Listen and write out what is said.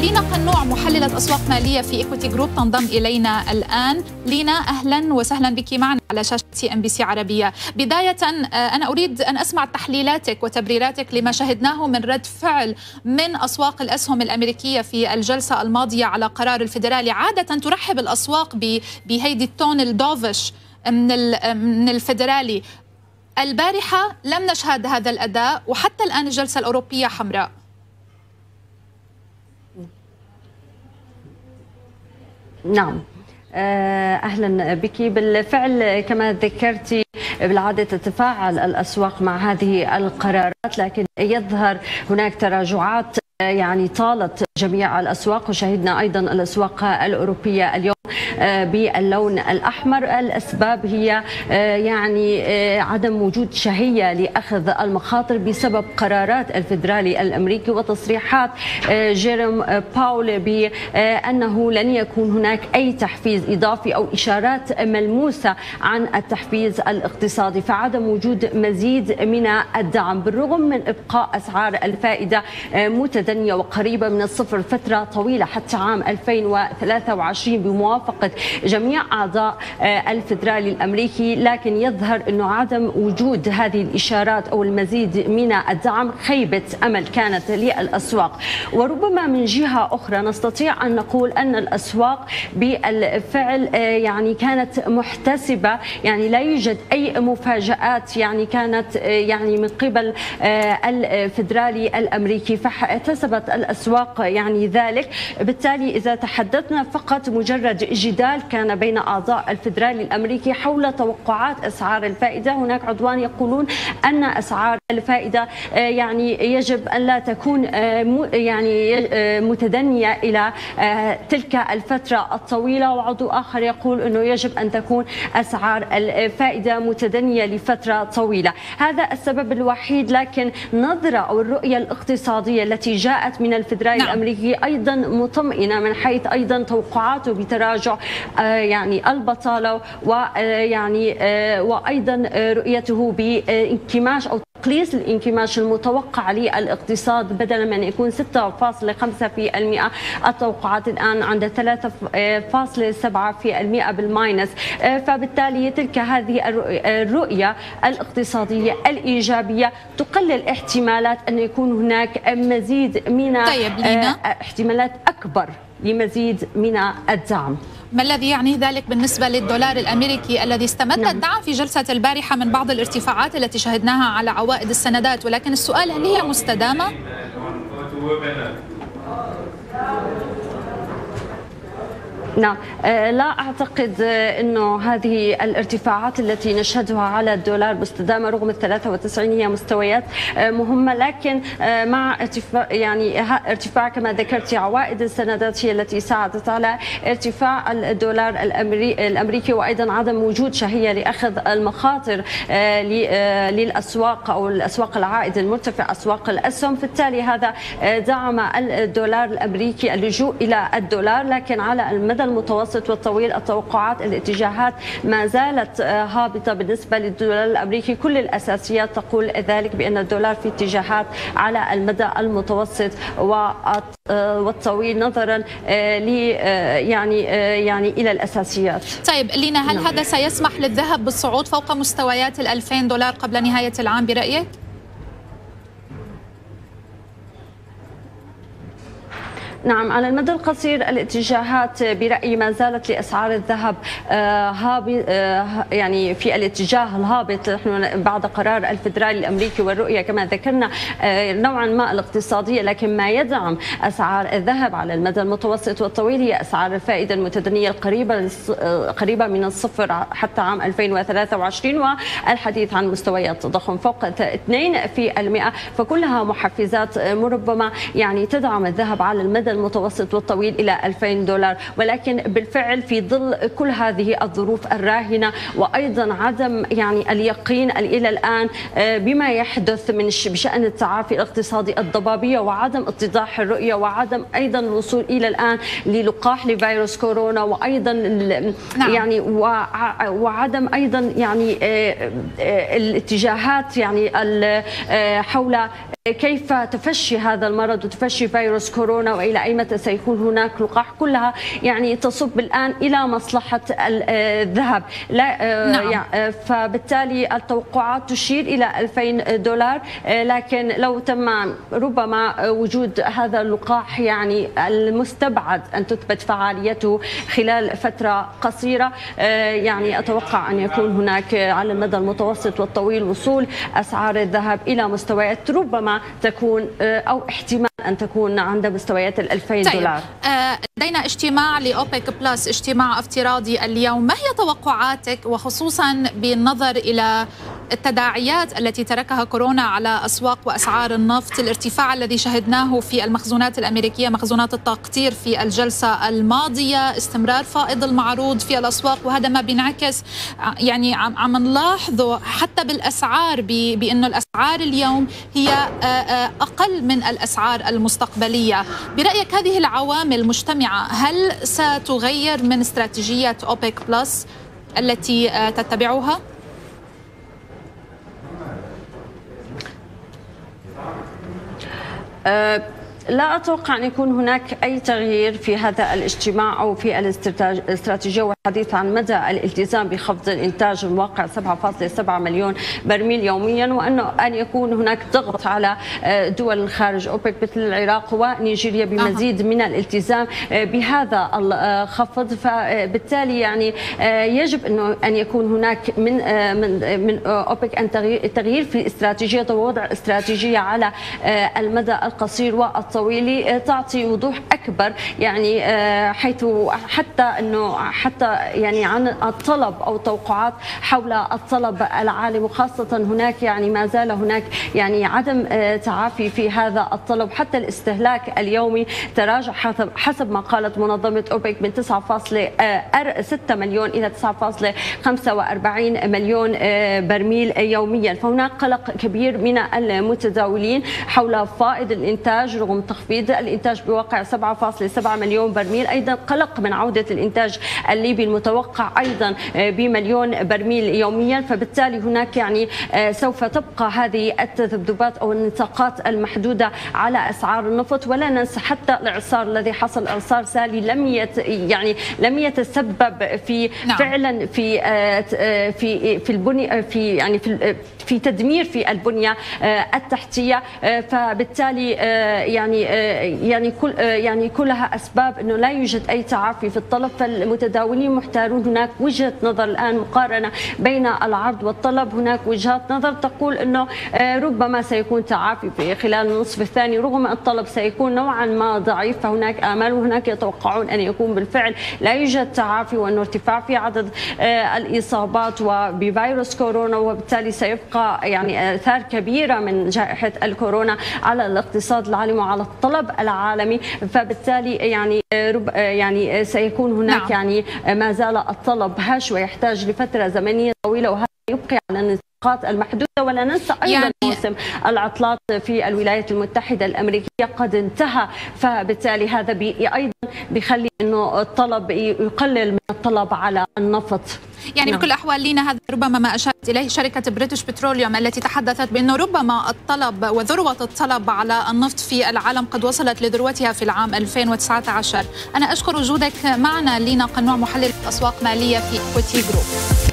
لينا قنوع محللة أسواق مالية في إيكوتي جروب تنضم إلينا الآن. لينا أهلا وسهلا بك معنا على شاشة CNBC عربية. بداية أنا أريد أن أسمع تحليلاتك وتبريراتك لما شهدناه من رد فعل من أسواق الأسهم الأمريكية في الجلسة الماضية على قرار الفيدرالي. عادة ترحب الأسواق بهيدي التون الدوفش من الفيدرالي. البارحة لم نشهد هذا الأداء، وحتى الآن الجلسة الأوروبية حمراء. نعم، أهلا بك. بالفعل كما ذكرتي بالعادة تتفاعل الأسواق مع هذه القرارات، لكن يظهر هناك تراجعات يعني طالت جميع الأسواق، وشهدنا أيضا الأسواق الأوروبية اليوم باللون الأحمر. الأسباب هي يعني عدم وجود شهية لأخذ المخاطر بسبب قرارات الفيدرالي الأمريكي وتصريحات جيروم باول بأنه لن يكون هناك أي تحفيز إضافي أو إشارات ملموسة عن التحفيز الاقتصادي، فعدم وجود مزيد من الدعم بالرغم من إبقاء أسعار الفائدة متدنية وقريبة من الصفر فترة طويلة حتى عام 2023 بموافقة جميع أعضاء الفيدرالي الأمريكي، لكن يظهر أنه عدم وجود هذه الإشارات أو المزيد من الدعم خيبة أمل كانت للأسواق. وربما من جهة أخرى نستطيع أن نقول أن الأسواق بالفعل يعني كانت محتسبة، يعني لا يوجد أي مفاجآت يعني كانت يعني من قبل الفيدرالي الأمريكي، فاحتسبت الأسواق يعني ذلك. بالتالي إذا تحدثنا فقط مجرد جدال كان بين أعضاء الفيدرالي الأمريكي حول توقعات أسعار الفائدة، هناك عضوان يقولون أن أسعار الفائدة يعني يجب أن لا تكون يعني متدنية إلى تلك الفترة الطويلة، وعضو آخر يقول أنه يجب أن تكون أسعار الفائدة متدنية لفترة طويلة. هذا السبب الوحيد، لكن نظرة أو الرؤية الاقتصادية التي جاءت من الفيدرالي الأمريكي أيضا مطمئنة، من حيث أيضا توقعاته بتراجع يعني البطالة ويعني وأيضا رؤيته بانكماش أو تقليص الانكماش المتوقع للاقتصاد، بدلا من يكون 6.5% التوقعات الآن عند 3.7% بالماينس. فبالتالي تلك هذه الرؤية الاقتصادية الإيجابية تقلل احتمالات أن يكون هناك مزيد من احتمالات أكبر لمزيد من الدعم. ما الذي يعنيه ذلك بالنسبة للدولار الأمريكي الذي استمد الدعم في جلسة البارحة من بعض الارتفاعات التي شهدناها على عوائد السندات، ولكن السؤال هل هي مستدامة؟ نعم، لا أعتقد أنه هذه الارتفاعات التي نشهدها على الدولار مستدامة، رغم 93 هي مستويات مهمة، لكن مع ارتفاع كما ذكرت عوائد السندات هي التي ساعدت على ارتفاع الدولار الأمريكي، وأيضا عدم وجود شهية لأخذ المخاطر للأسواق أو الأسواق العائد المرتفع أسواق الأسهم. بالتالي هذا دعم الدولار الأمريكي اللجوء إلى الدولار، لكن على المدى المتوسط والطويل التوقعات الاتجاهات ما زالت هابطة بالنسبة للدولار الأمريكي. كل الأساسيات تقول ذلك بأن الدولار في اتجاهات على المدى المتوسط والطويل نظرا يعني إلى الأساسيات. طيب لينا، هل هذا سيسمح للذهب بالصعود فوق مستويات $2000 قبل نهاية العام برأيك؟ نعم، على المدى القصير الاتجاهات برأيي ما زالت لأسعار الذهب يعني في الاتجاه الهابط. نحن بعد قرار الفيدرالي الأمريكي والرؤية كما ذكرنا نوعا ما الاقتصادية، لكن ما يدعم أسعار الذهب على المدى المتوسط والطويل هي أسعار الفائدة المتدنية القريبة من الصفر حتى عام 2023 والحديث عن مستويات تضخم فوق 2%، فكلها محفزات ربما يعني تدعم الذهب على المدى المتوسط والطويل إلى $2000. ولكن بالفعل في ظل كل هذه الظروف الراهنة وأيضا عدم يعني اليقين إلى الآن بما يحدث من بشأن التعافي الاقتصادي، الضبابية وعدم اتضاح الرؤية وعدم أيضا الوصول إلى الآن للقاح لفيروس كورونا، وأيضا يعني وعدم أيضا يعني الاتجاهات يعني حول كيف تفشي هذا المرض وتفشي فيروس كورونا والى اي متى سيكون هناك لقاح، كلها يعني تصب الان الى مصلحه الذهب. نعم. فبالتالي التوقعات تشير الى $2000، لكن لو تم ربما وجود هذا اللقاح يعني المستبعد ان تثبت فعاليته خلال فتره قصيره، يعني اتوقع ان يكون هناك على المدى المتوسط والطويل وصول اسعار الذهب الى مستويات ربما تكون او احتمال أن تكون عند مستويات $2000. لدينا اجتماع لأوبيك بلس، اجتماع افتراضي اليوم، ما هي توقعاتك وخصوصا بالنظر إلى التداعيات التي تركها كورونا على أسواق وأسعار النفط، الارتفاع الذي شهدناه في المخزونات الأمريكية، مخزونات التقطير في الجلسة الماضية، استمرار فائض المعروض في الأسواق، وهذا ما بينعكس يعني عم نلاحظه حتى بالأسعار، بأنه الأسعار اليوم هي أقل من الأسعار المستقبلية. برأيك هذه العوامل مجتمعة هل ستغير من استراتيجية أوبيك بلس التي تتبعها؟ لا أتوقع أن يكون هناك أي تغيير في هذا الاجتماع أو في الاستراتيجية والحديث عن مدى الالتزام بخفض الإنتاج الواقع 7.7 مليون برميل يوميا، وأنه أن يكون هناك ضغط على دول الخارج أوبك مثل العراق ونيجيريا بمزيد من الالتزام بهذا الخفض. فبالتالي يعني يجب أنه أن يكون هناك من أوبك أن تغيير في الاستراتيجية ووضع استراتيجية على المدى القصير والطويل تعطي وضوح اكبر، يعني حيث حتى يعني عن الطلب او توقعات حول الطلب العالي، وخاصه هناك يعني ما زال هناك يعني عدم تعافي في هذا الطلب. حتى الاستهلاك اليومي تراجع حسب ما قالت منظمه اوبك من 9.6 مليون الى 9.45 مليون برميل يوميا، فهناك قلق كبير من المتداولين حول فائض الانتاج رغم تخفيض الانتاج بواقع 7.7 مليون برميل، ايضا قلق من عوده الانتاج الليبي المتوقع ايضا ب1 مليون برميل يوميا. فبالتالي هناك يعني سوف تبقى هذه التذبذبات او النطاقات المحدوده على اسعار النفط، ولا ننسى حتى الاعصار الذي حصل، اعصار سالي لم يتسبب في فعلا في في في البنيه في يعني في تدمير في البنيه التحتيه. فبالتالي يعني كلها اسباب انه لا يوجد اي تعافي في الطلب، فالمتداولين محتارون. هناك وجهه نظر الان مقارنه بين العرض والطلب، هناك وجهات نظر تقول انه ربما سيكون تعافي في خلال النصف الثاني رغم الطلب سيكون نوعا ما ضعيف، فهناك امال وهناك يتوقعون ان يكون بالفعل لا يوجد تعافي وانه ارتفاع في عدد الاصابات وبفيروس كورونا، وبالتالي سيبقى يعني اثار كبيره من جائحه الكورونا على الاقتصاد العالمي وعلى الطلب العالمي. فبالتالي يعني سيكون هناك يعني ما زال الطلب هش ويحتاج لفتره زمنيه طويله، وهذا يبقي على النطاقات المحدوده. ولا ننسى ايضا موسم العطلات في الولايات المتحده الامريكيه قد انتهى، فبالتالي هذا ايضا بيخلي انه الطلب يقلل من الطلب على النفط. يعني بكل الأحوال لينا هذا ربما ما أشارت إليه شركة بريتش بتروليوم التي تحدثت بأنه ربما الطلب وذروة الطلب على النفط في العالم قد وصلت لذروتها في العام 2019. أنا أشكر وجودك معنا لينا، قنوع محلل أسواق مالية في إكويتي جروب.